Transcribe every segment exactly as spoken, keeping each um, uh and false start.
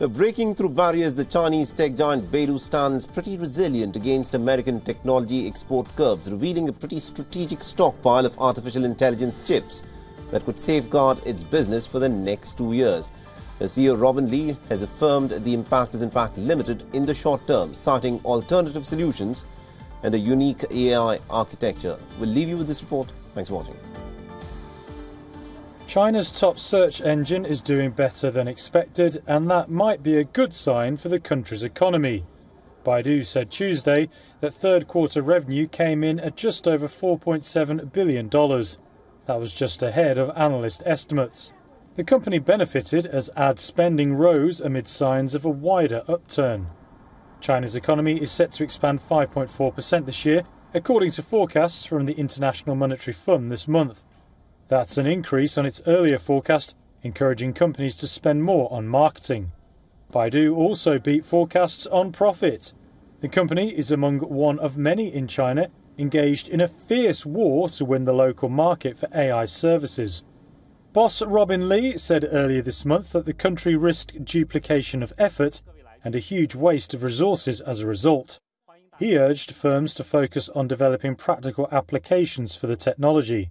Now, breaking through barriers, the Chinese tech giant Baidu stands pretty resilient against American technology export curbs, revealing a pretty strategic stockpile of artificial intelligence chips that could safeguard its business for the next two years. The C E O Robin Li has affirmed the impact is in fact limited in the short term, citing alternative solutions and a unique A I architecture. We'll leave you with this report. Thanks for watching. China's top search engine is doing better than expected, and that might be a good sign for the country's economy. Baidu said Tuesday that third quarter revenue came in at just over four point seven billion dollars. That was just ahead of analyst estimates. The company benefited as ad spending rose amid signs of a wider upturn. China's economy is set to expand five point four percent this year, according to forecasts from the International Monetary Fund this month. That's an increase on its earlier forecast, encouraging companies to spend more on marketing. Baidu also beat forecasts on profit. The company is among one of many in China engaged in a fierce war to win the local market for A I services. Boss Robin Li said earlier this month that the country risked duplication of effort and a huge waste of resources as a result. He urged firms to focus on developing practical applications for the technology.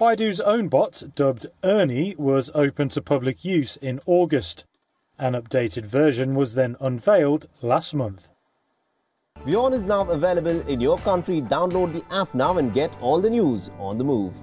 Baidu's own bot, dubbed Ernie, was open to public use in August. An updated version was then unveiled last month. Vion is now available in your country. Download the app now and get all the news on the move.